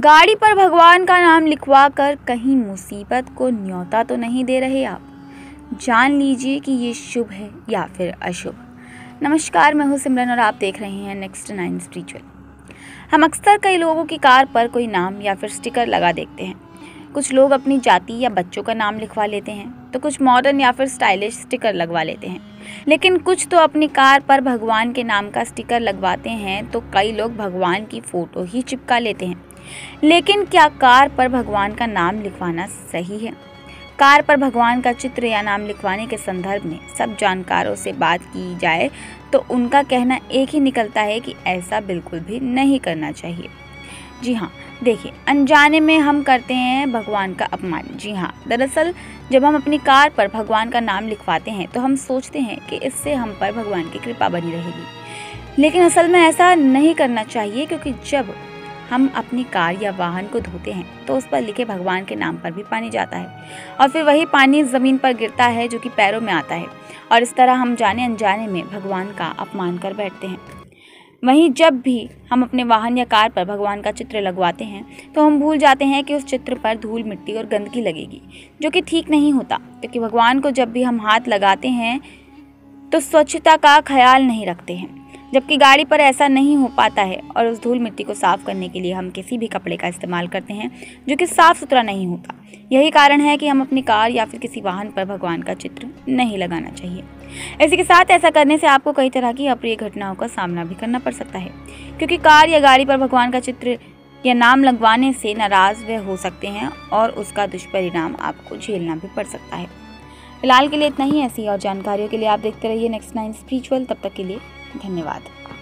गाड़ी पर भगवान का नाम लिखवा कर कहीं मुसीबत को न्योता तो नहीं दे रहे आप। जान लीजिए कि ये शुभ है या फिर अशुभ। नमस्कार, मैं हूँ सिमरन और आप देख रहे हैं next9spiritual। हम अक्सर कई लोगों की कार पर कोई नाम या फिर स्टिकर लगा देखते हैं। कुछ लोग अपनी जाति या बच्चों का नाम लिखवा लेते हैं तो कुछ मॉडर्न या फिर स्टाइलिश स्टिकर लगवा लेते हैं, लेकिन कुछ तो अपनी कार पर भगवान के नाम का स्टिकर लगवाते हैं तो कई लोग भगवान की फ़ोटो ही चिपका लेते हैं। लेकिन क्या कार पर भगवान का नाम लिखवाना सही है? कार पर भगवान का चित्र या नाम लिखवाने के संदर्भ में सब जानकारों से बात की जाए तो उनका कहना एक ही निकलता है कि ऐसा बिल्कुल भी नहीं करना चाहिए। जी हाँ, देखिए, अनजाने में हम करते हैं भगवान का अपमान। जी हाँ, दरअसल जब हम अपनी कार पर भगवान का नाम लिखवाते हैं तो हम सोचते हैं कि इससे हम पर भगवान की कृपा बनी रहेगी, लेकिन असल में ऐसा नहीं करना चाहिए, क्योंकि जब हम अपनी कार या वाहन को धोते हैं तो उस पर लिखे भगवान के नाम पर भी पानी जाता है और फिर वही पानी ज़मीन पर गिरता है जो कि पैरों में आता है, और इस तरह हम जाने अनजाने में भगवान का अपमान कर बैठते हैं। वहीं जब भी हम अपने वाहन या कार पर भगवान का चित्र लगवाते हैं तो हम भूल जाते हैं कि उस चित्र पर धूल, मिट्टी और गंदगी लगेगी, जो कि ठीक नहीं होता, क्योंकि भगवान को जब भी हम हाथ लगाते हैं तो स्वच्छता का ख्याल नहीं रखते हैं। जबकि गाड़ी पर ऐसा नहीं हो पाता है और उस धूल मिट्टी को साफ़ करने के लिए हम किसी भी कपड़े का इस्तेमाल करते हैं जो कि साफ़ सुथरा नहीं होता। यही कारण है कि हम अपनी कार या फिर किसी वाहन पर भगवान का चित्र नहीं लगाना चाहिए। इसी के साथ ऐसा करने से आपको कई तरह की अप्रिय घटनाओं का सामना भी करना पड़ सकता है, क्योंकि कार या गाड़ी पर भगवान का चित्र या नाम लगवाने से नाराज़ वह हो सकते हैं और उसका दुष्परिणाम आपको झेलना भी पड़ सकता है। फिलहाल के लिए इतना ही। ऐसी और जानकारियों के लिए आप देखते रहिए next9spiritual। तब तक के लिए धन्यवाद।